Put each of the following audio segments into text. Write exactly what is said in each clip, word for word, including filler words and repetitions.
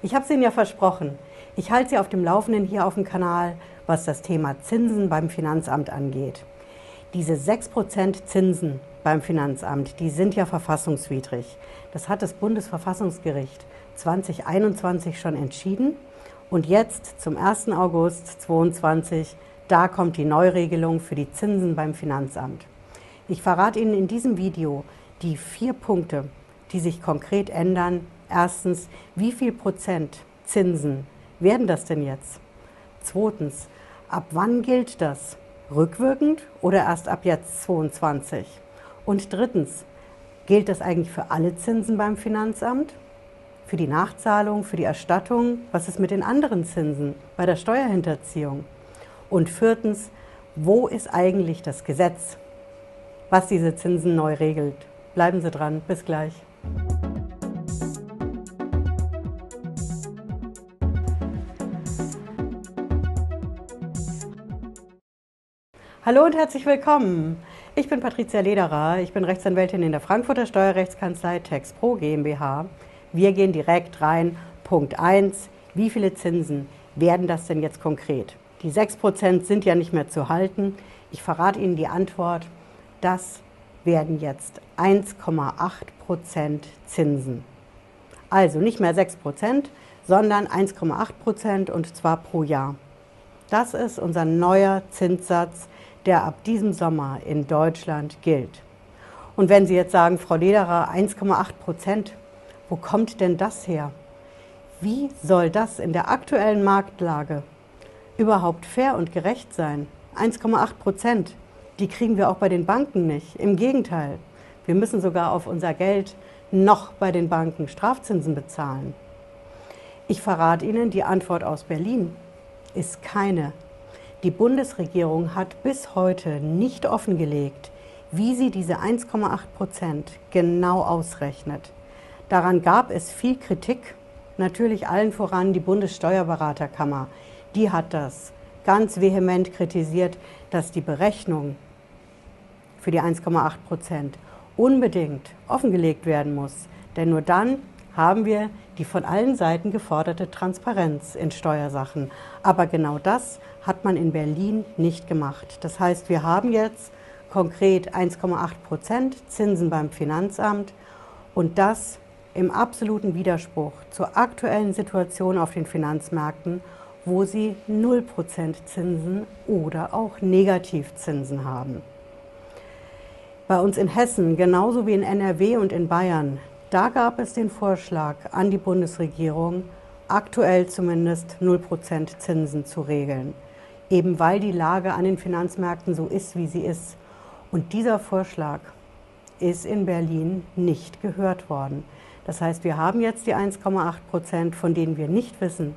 Ich habe es Ihnen ja versprochen. Ich halte Sie auf dem Laufenden hier auf dem Kanal, was das Thema Zinsen beim Finanzamt angeht. Diese sechs Prozent Zinsen beim Finanzamt, die sind ja verfassungswidrig. Das hat das Bundesverfassungsgericht zwanzig einundzwanzig schon entschieden. Und jetzt, zum ersten August zweitausendzweiundzwanzig, da kommt die Neuregelung für die Zinsen beim Finanzamt. Ich verrate Ihnen in diesem Video die vier Punkte, die sich konkret ändern. Erstens, wie viel Prozent Zinsen werden das denn jetzt? Zweitens, ab wann gilt das? Rückwirkend oder erst ab jetzt zweiundzwanzig? Und drittens, gilt das eigentlich für alle Zinsen beim Finanzamt? Für die Nachzahlung, für die Erstattung? Was ist mit den anderen Zinsen bei der Steuerhinterziehung? Und viertens, wo ist eigentlich das Gesetz, was diese Zinsen neu regelt? Bleiben Sie dran, bis gleich. Hallo und herzlich willkommen. Ich bin Patricia Lederer, ich bin Rechtsanwältin in der Frankfurter Steuerrechtskanzlei TaxPro GmbH. Wir gehen direkt rein. Punkt eins, wie viele Zinsen werden das denn jetzt konkret? Die sechs Prozent sind ja nicht mehr zu halten. Ich verrate Ihnen die Antwort, das werden jetzt eins Komma acht Prozent Zinsen. Also nicht mehr sechs Prozent, sondern eins Komma acht Prozent und zwar pro Jahr. Das ist unser neuer Zinssatz, der ab diesem Sommer in Deutschland gilt. Und wenn Sie jetzt sagen, Frau Lederer, eins Komma acht Prozent, wo kommt denn das her? Wie soll das in der aktuellen Marktlage überhaupt fair und gerecht sein? eins Komma acht Prozent, die kriegen wir auch bei den Banken nicht. Im Gegenteil, wir müssen sogar auf unser Geld noch bei den Banken Strafzinsen bezahlen. Ich verrate Ihnen die Antwort aus Berlin. Ist keine. Die Bundesregierung hat bis heute nicht offengelegt, wie sie diese eins Komma acht Prozent genau ausrechnet. Daran gab es viel Kritik, natürlich allen voran die Bundessteuerberaterkammer. Die hat das ganz vehement kritisiert, dass die Berechnung für die eins Komma acht Prozent unbedingt offengelegt werden muss. Denn nur dann haben wir die von allen Seiten geforderte Transparenz in Steuersachen. Aber genau das hat man in Berlin nicht gemacht. Das heißt, wir haben jetzt konkret eins Komma acht Prozent Zinsen beim Finanzamt und das im absoluten Widerspruch zur aktuellen Situation auf den Finanzmärkten, wo sie null Prozent Zinsen oder auch Negativzinsen haben. Bei uns in Hessen, genauso wie in N R W und in Bayern, da gab es den Vorschlag an die Bundesregierung, aktuell zumindest null Prozent Zinsen zu regeln, eben weil die Lage an den Finanzmärkten so ist, wie sie ist. Und dieser Vorschlag ist in Berlin nicht gehört worden. Das heißt, wir haben jetzt die eins Komma acht Prozent, von denen wir nicht wissen,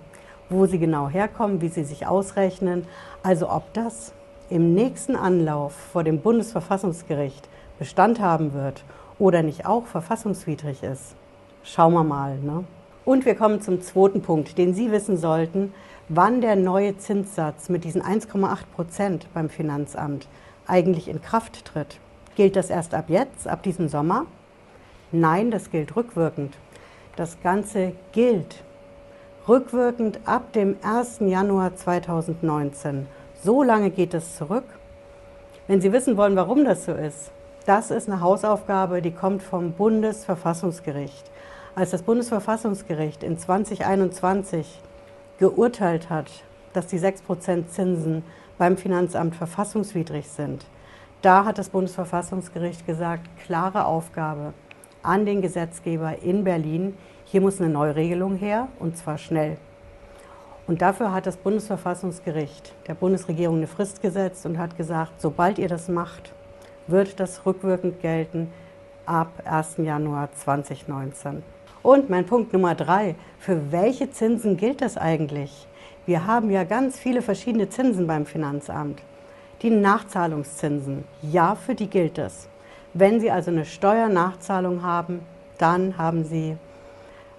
wo sie genau herkommen, wie sie sich ausrechnen. Also ob das im nächsten Anlauf vor dem Bundesverfassungsgericht Bestand haben wird oder nicht auch verfassungswidrig ist. Schauen wir mal, ne? Und wir kommen zum zweiten Punkt, den Sie wissen sollten, wann der neue Zinssatz mit diesen eins Komma acht Prozent beim Finanzamt eigentlich in Kraft tritt. Gilt das erst ab jetzt, ab diesem Sommer? Nein, das gilt rückwirkend. Das Ganze gilt rückwirkend ab dem ersten Januar zweitausendneunzehn. So lange geht es zurück. Wenn Sie wissen wollen, warum das so ist, das ist eine Hausaufgabe, die kommt vom Bundesverfassungsgericht. Als das Bundesverfassungsgericht in zwanzig einundzwanzig geurteilt hat, dass die sechs Prozent Zinsen beim Finanzamt verfassungswidrig sind, da hat das Bundesverfassungsgericht gesagt, klare Aufgabe an den Gesetzgeber in Berlin, hier muss eine Neuregelung her und zwar schnell. Und dafür hat das Bundesverfassungsgericht der Bundesregierung eine Frist gesetzt und hat gesagt, sobald ihr das macht, wird das rückwirkend gelten ab ersten Januar zweitausendneunzehn. Und mein Punkt Nummer drei, für welche Zinsen gilt das eigentlich? Wir haben ja ganz viele verschiedene Zinsen beim Finanzamt. Die Nachzahlungszinsen, ja, für die gilt das. Wenn Sie also eine Steuernachzahlung haben, dann haben Sie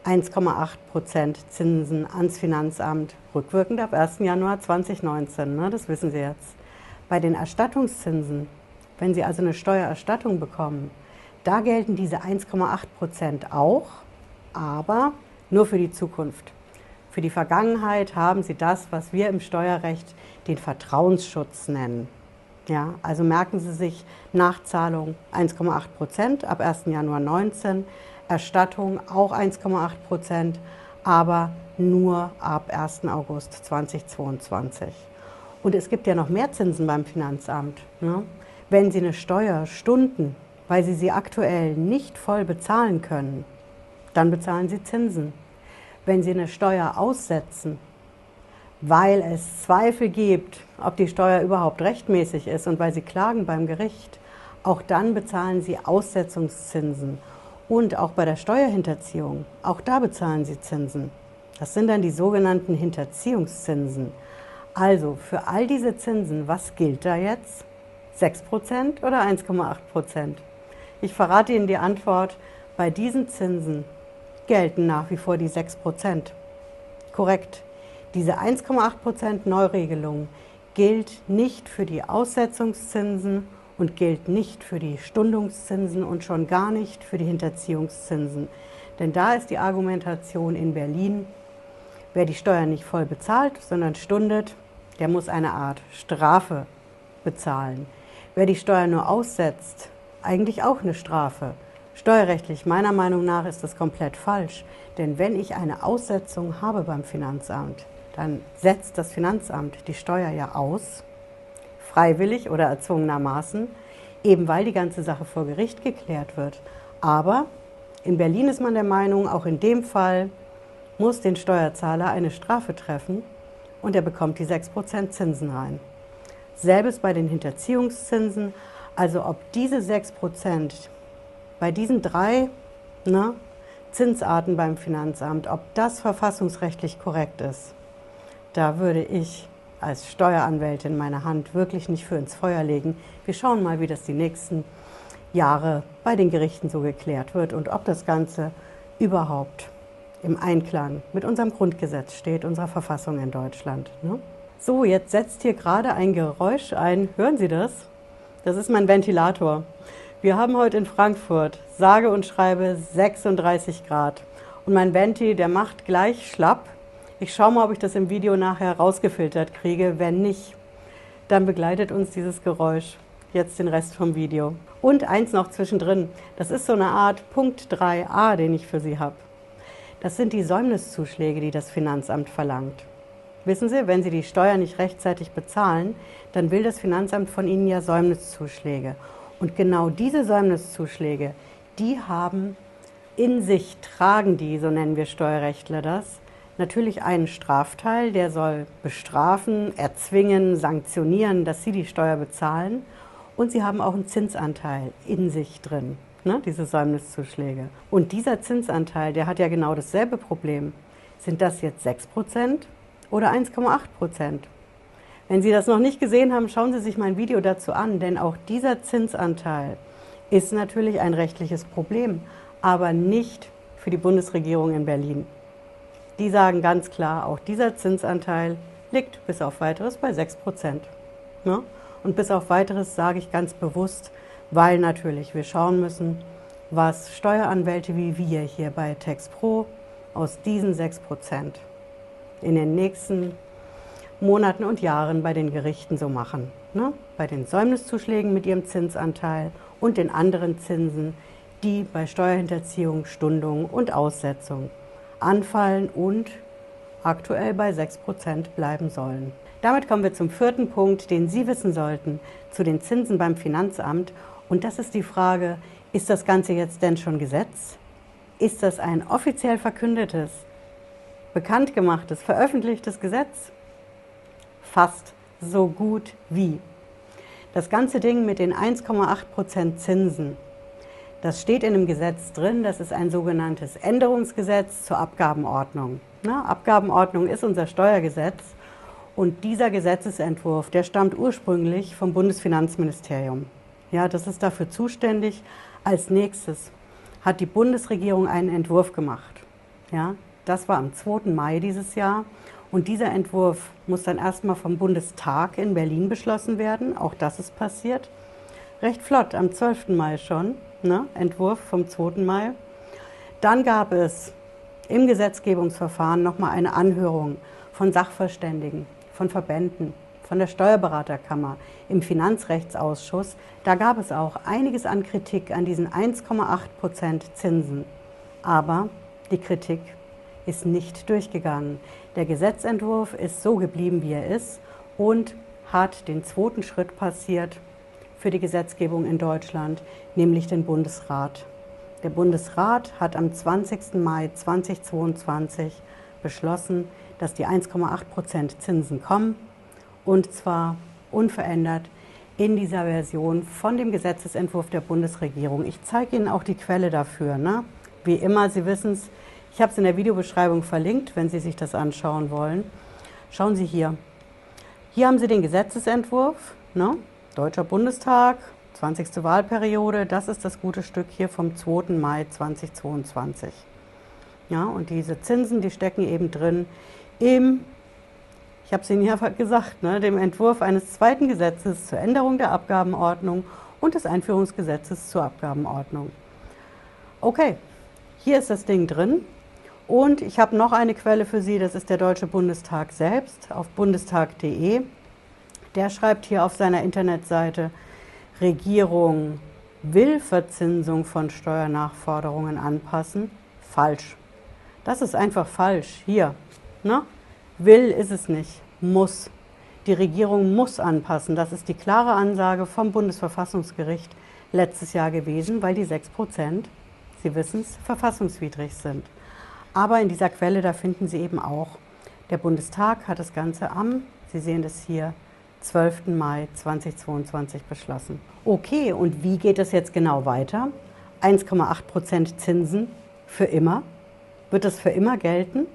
eins Komma acht Prozent Zinsen ans Finanzamt, rückwirkend ab ersten Januar zweitausendneunzehn, ne? Das wissen Sie jetzt. Bei den Erstattungszinsen, wenn Sie also eine Steuererstattung bekommen, da gelten diese eins Komma acht Prozent auch, aber nur für die Zukunft. Für die Vergangenheit haben Sie das, was wir im Steuerrecht den Vertrauensschutz nennen. Ja, also merken Sie sich, Nachzahlung eins Komma acht Prozent ab ersten Januar neunzehn, Erstattung auch eins Komma acht Prozent, aber nur ab ersten August zweitausendzweiundzwanzig. Und es gibt ja noch mehr Zinsen beim Finanzamt. Ne? Wenn Sie eine Steuer stunden, weil Sie sie aktuell nicht voll bezahlen können, dann bezahlen Sie Zinsen. Wenn Sie eine Steuer aussetzen, weil es Zweifel gibt, ob die Steuer überhaupt rechtmäßig ist und weil Sie klagen beim Gericht, auch dann bezahlen Sie Aussetzungszinsen. Und auch bei der Steuerhinterziehung, auch da bezahlen Sie Zinsen. Das sind dann die sogenannten Hinterziehungszinsen. Also für all diese Zinsen, was gilt da jetzt? sechs Prozent oder eins Komma acht Prozent? Ich verrate Ihnen die Antwort. Bei diesen Zinsen gelten nach wie vor die sechs Prozent. Korrekt. Diese eins Komma acht Prozent Neuregelung gilt nicht für die Aussetzungszinsen und gilt nicht für die Stundungszinsen und schon gar nicht für die Hinterziehungszinsen. Denn da ist die Argumentation in Berlin, wer die Steuern nicht voll bezahlt, sondern stundet, der muss eine Art Strafe bezahlen. Wer die Steuer nur aussetzt, eigentlich auch eine Strafe. Steuerrechtlich meiner Meinung nach ist das komplett falsch. Denn wenn ich eine Aussetzung habe beim Finanzamt, dann setzt das Finanzamt die Steuer ja aus, freiwillig oder erzwungenermaßen, eben weil die ganze Sache vor Gericht geklärt wird. Aber in Berlin ist man der Meinung, auch in dem Fall muss den Steuerzahler eine Strafe treffen und er bekommt die sechs Prozent Zinsen rein. Selbes bei den Hinterziehungszinsen, also ob diese sechs Prozent bei diesen drei ne, Zinsarten beim Finanzamt, ob das verfassungsrechtlich korrekt ist, da würde ich als Steueranwältin meine Hand wirklich nicht für ins Feuer legen. Wir schauen mal, wie das die nächsten Jahre bei den Gerichten so geklärt wird und ob das Ganze überhaupt im Einklang mit unserem Grundgesetz steht, unserer Verfassung in Deutschland. Ne? So, jetzt setzt hier gerade ein Geräusch ein. Hören Sie das? Das ist mein Ventilator. Wir haben heute in Frankfurt sage und schreibe sechsunddreißig Grad. Und mein Venti, der macht gleich schlapp. Ich schaue mal, ob ich das im Video nachher rausgefiltert kriege. Wenn nicht, dann begleitet uns dieses Geräusch jetzt den Rest vom Video. Und eins noch zwischendrin. Das ist so eine Art Punkt drei a, den ich für Sie habe. Das sind die Säumniszuschläge, die das Finanzamt verlangt. Wissen Sie, wenn Sie die Steuer nicht rechtzeitig bezahlen, dann will das Finanzamt von Ihnen ja Säumniszuschläge. Und genau diese Säumniszuschläge, die haben in sich, tragen die, so nennen wir Steuerrechtler das, natürlich einen Strafteil, der soll bestrafen, erzwingen, sanktionieren, dass Sie die Steuer bezahlen. Und sie haben auch einen Zinsanteil in sich drin. Ne, diese Säumniszuschläge. Und dieser Zinsanteil, der hat ja genau dasselbe Problem. Sind das jetzt sechs Prozent oder eins Komma acht Prozent? Wenn Sie das noch nicht gesehen haben, schauen Sie sich mein Video dazu an, denn auch dieser Zinsanteil ist natürlich ein rechtliches Problem, aber nicht für die Bundesregierung in Berlin. Die sagen ganz klar, auch dieser Zinsanteil liegt bis auf Weiteres bei sechs Prozent. Ne? Und bis auf Weiteres sage ich ganz bewusst, weil natürlich wir schauen müssen, was Steueranwälte wie wir hier bei TaxPro aus diesen sechs Prozent in den nächsten Monaten und Jahren bei den Gerichten so machen. Ne? Bei den Säumniszuschlägen mit ihrem Zinsanteil und den anderen Zinsen, die bei Steuerhinterziehung, Stundung und Aussetzung anfallen und aktuell bei sechs Prozent bleiben sollen. Damit kommen wir zum vierten Punkt, den Sie wissen sollten, zu den Zinsen beim Finanzamt. Und das ist die Frage, ist das Ganze jetzt denn schon Gesetz? Ist das ein offiziell verkündetes, bekannt gemachtes, veröffentlichtes Gesetz? Fast so gut wie. Das ganze Ding mit den eins Komma acht Prozent Zinsen, das steht in einem Gesetz drin, das ist ein sogenanntes Änderungsgesetz zur Abgabenordnung. Na, Abgabenordnung ist unser Steuergesetz und dieser Gesetzesentwurf, der stammt ursprünglich vom Bundesfinanzministerium. Ja, das ist dafür zuständig. Als nächstes hat die Bundesregierung einen Entwurf gemacht. Ja, das war am zweiten Mai dieses Jahr. Und dieser Entwurf muss dann erstmal vom Bundestag in Berlin beschlossen werden. Auch das ist passiert. Recht flott, am zwölften Mai schon, ne? Entwurf vom zweiten Mai. Dann gab es im Gesetzgebungsverfahren nochmal eine Anhörung von Sachverständigen, von Verbänden, von der Steuerberaterkammer, im Finanzrechtsausschuss. Da gab es auch einiges an Kritik an diesen eins Komma acht Prozent Zinsen. Aber die Kritik ist nicht durchgegangen. Der Gesetzentwurf ist so geblieben, wie er ist und hat den zweiten Schritt passiert für die Gesetzgebung in Deutschland, nämlich den Bundesrat. Der Bundesrat hat am zwanzigsten Mai zweitausendzweiundzwanzig beschlossen, dass die eins Komma acht Prozent Zinsen kommen, und zwar unverändert in dieser Version von dem Gesetzesentwurf der Bundesregierung. Ich zeige Ihnen auch die Quelle dafür, ne? Wie immer, Sie wissen es, ich habe es in der Videobeschreibung verlinkt, wenn Sie sich das anschauen wollen. Schauen Sie hier. Hier haben Sie den Gesetzesentwurf, ne? Deutscher Bundestag, zwanzigste Wahlperiode. Das ist das gute Stück hier vom zweiten Mai zweitausendzweiundzwanzig. Ja, und diese Zinsen, die stecken eben drin im, ich habe es Ihnen ja gesagt, ne, dem Entwurf eines zweiten Gesetzes zur Änderung der Abgabenordnung und des Einführungsgesetzes zur Abgabenordnung. Okay, hier ist das Ding drin. Und ich habe noch eine Quelle für Sie, das ist der Deutsche Bundestag selbst auf bundestag punkt de. Der schreibt hier auf seiner Internetseite, Regierung will Verzinsung von Steuernachforderungen anpassen. Falsch. Das ist einfach falsch. Hier, ne? Will ist es nicht, muss. Die Regierung muss anpassen. Das ist die klare Ansage vom Bundesverfassungsgericht letztes Jahr gewesen, weil die sechs Prozent, Sie wissen es, verfassungswidrig sind. Aber in dieser Quelle, da finden Sie eben auch, der Bundestag hat das Ganze am, Sie sehen das hier, zwölften Mai zweitausendzweiundzwanzig beschlossen. Okay, und wie geht das jetzt genau weiter? eins Komma acht Prozent Zinsen für immer? Wird das für immer gelten?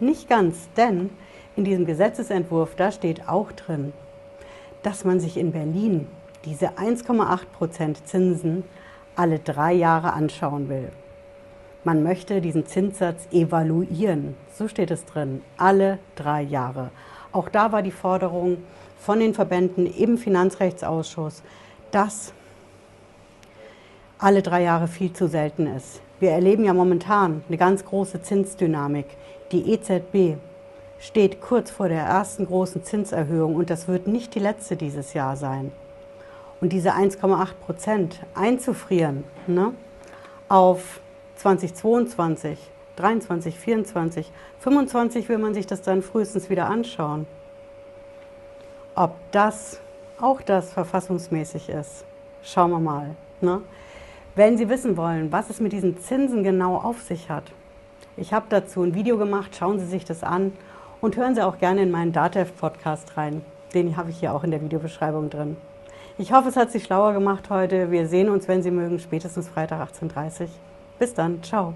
Nicht ganz, denn in diesem Gesetzesentwurf, da steht auch drin, dass man sich in Berlin diese eins Komma acht Prozent Zinsen alle drei Jahre anschauen will. Man möchte diesen Zinssatz evaluieren, so steht es drin, alle drei Jahre. Auch da war die Forderung von den Verbänden im Finanzrechtsausschuss, dass alle drei Jahre viel zu selten ist. Wir erleben ja momentan eine ganz große Zinsdynamik. Die E Z B steht kurz vor der ersten großen Zinserhöhung und das wird nicht die letzte dieses Jahr sein. Und diese eins Komma acht Prozent einzufrieren, ne, auf zweitausendzweiundzwanzig, dreiundzwanzig, vierundzwanzig, fünfundzwanzig will man sich das dann frühestens wieder anschauen. Ob das, auch das verfassungsmäßig ist, schauen wir mal, ne? Wenn Sie wissen wollen, was es mit diesen Zinsen genau auf sich hat, ich habe dazu ein Video gemacht, schauen Sie sich das an und hören Sie auch gerne in meinen DATEV-Podcast rein. Den habe ich hier auch in der Videobeschreibung drin. Ich hoffe, es hat Sie schlauer gemacht heute. Wir sehen uns, wenn Sie mögen, spätestens Freitag achtzehn Uhr dreißig. Bis dann, ciao.